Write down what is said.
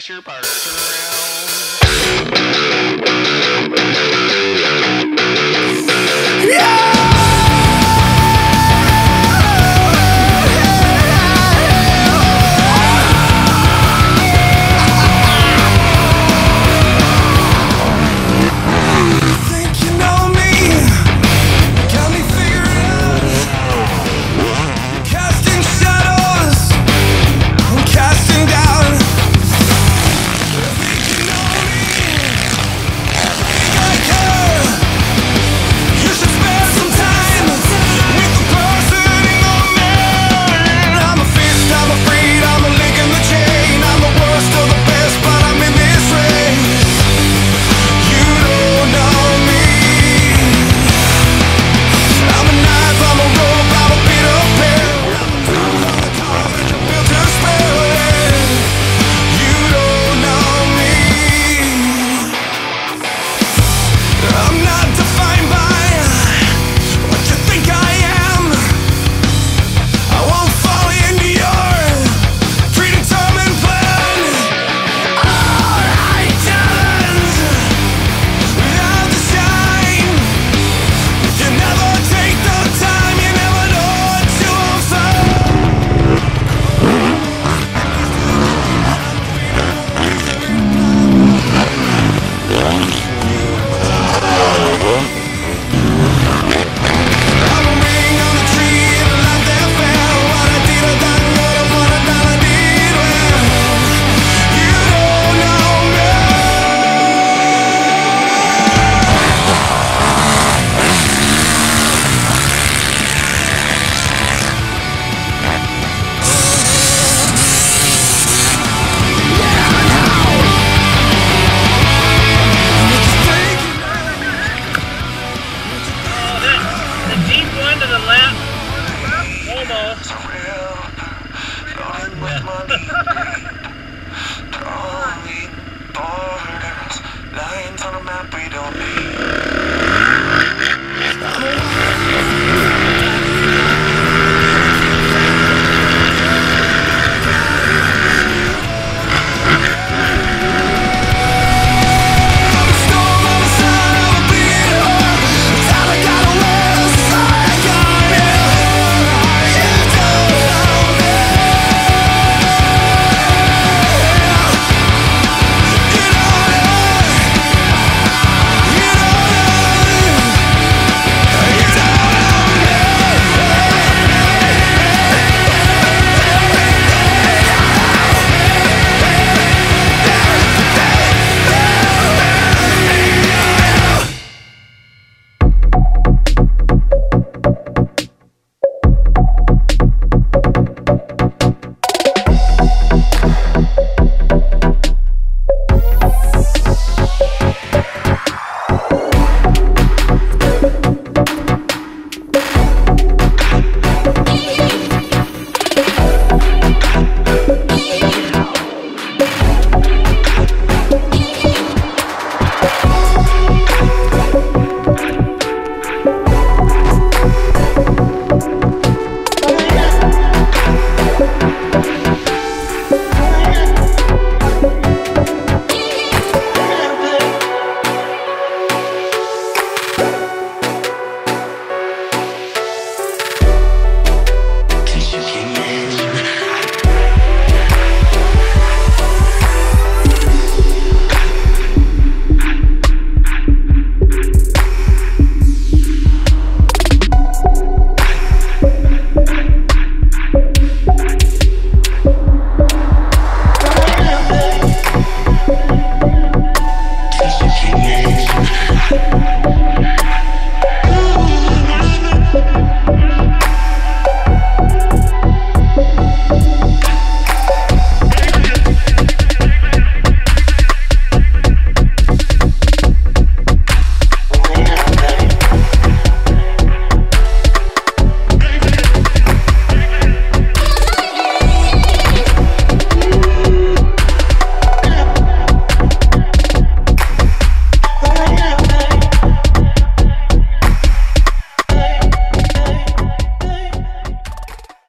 kiss your partner, turn around. Yeah!